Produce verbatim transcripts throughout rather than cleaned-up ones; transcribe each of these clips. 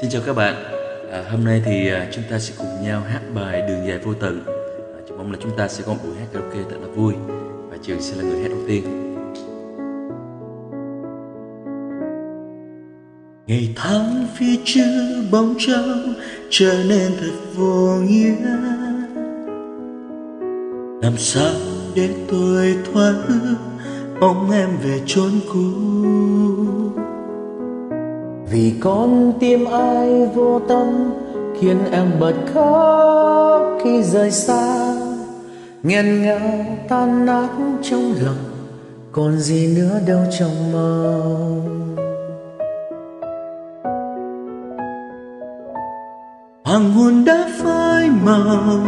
Xin chào các bạn, à, hôm nay thì chúng ta sẽ cùng nhau hát bài Đường Dài Vô Tận. à, Chúng mong là chúng ta sẽ có một buổi hát karaoke thật là vui. Và Trường sẽ là người hát đầu tiên. Ngày tháng phía trước bóng trắng trở nên thật vô nghĩa, làm sao để tôi thoát ước mong em về chốn cũ. Vì con tim ai vô tâm khiến em bật khóc khi rời xa, nghẹn ngào tan nát trong lòng, còn gì nữa đâu trong mơ. Hoàng hôn đã phai màu,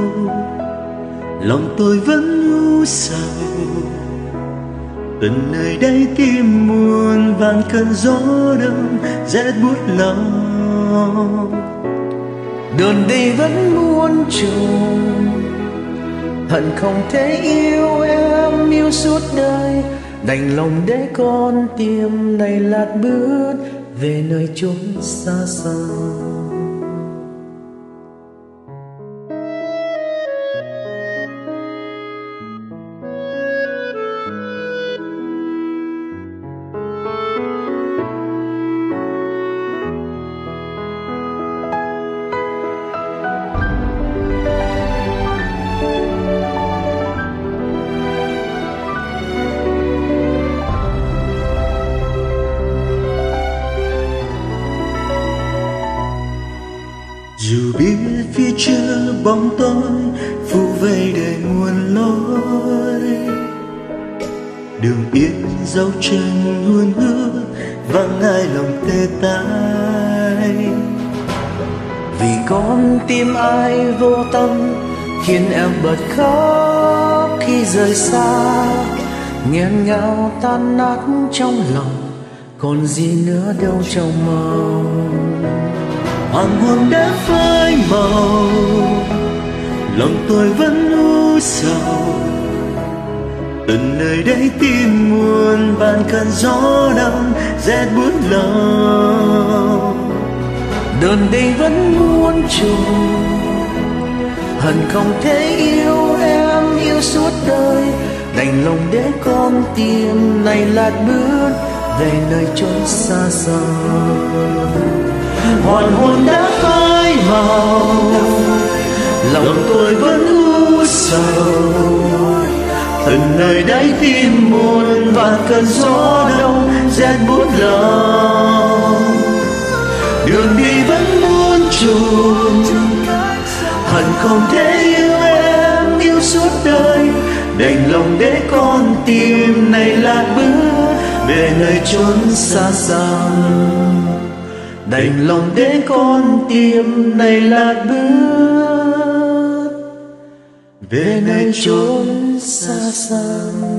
lòng tôi vẫn u sầu, từng nơi đây tim muôn vàn cơn gió đông rét buốt lòng. Đường đi vẫn muôn trùng, hận không thể yêu em yêu suốt đời, đành lòng để con tim này lạc bước về nơi chốn xa xăm. Dù biết phía trước bóng tối phủ vây đầy muôn lối, đường yên dấu chân hôn hứa vang ai lòng tê tái. Vì con tim ai vô tâm khiến em bật khóc khi rời xa, nghẹn ngào tan nát trong lòng, còn gì nữa đâu trong mơ. Hoàng hôn đã phai màu, lòng tôi vẫn u sầu, từng nơi đây tim muôn vàn cơn gió đông rét buốt lòng. Đường đi vẫn muôn trùng, hận không thể yêu em yêu suốt đời, đành lòng để con tim này lạc bước về nơi chốn xa xôi. Hoàng hôn đã phai màu, lòng tôi vẫn u sầu, từng nơi đáy tim buồn và cơn gió đông rét buốt lòng. Đường đi vẫn muôn trùng, hận không thể yêu em yêu suốt đời, đành lòng để con tim này lạc bước về nơi chốn xa xăm. Đành lòng để con tim này lạc bước về nơi chốn xa xăm.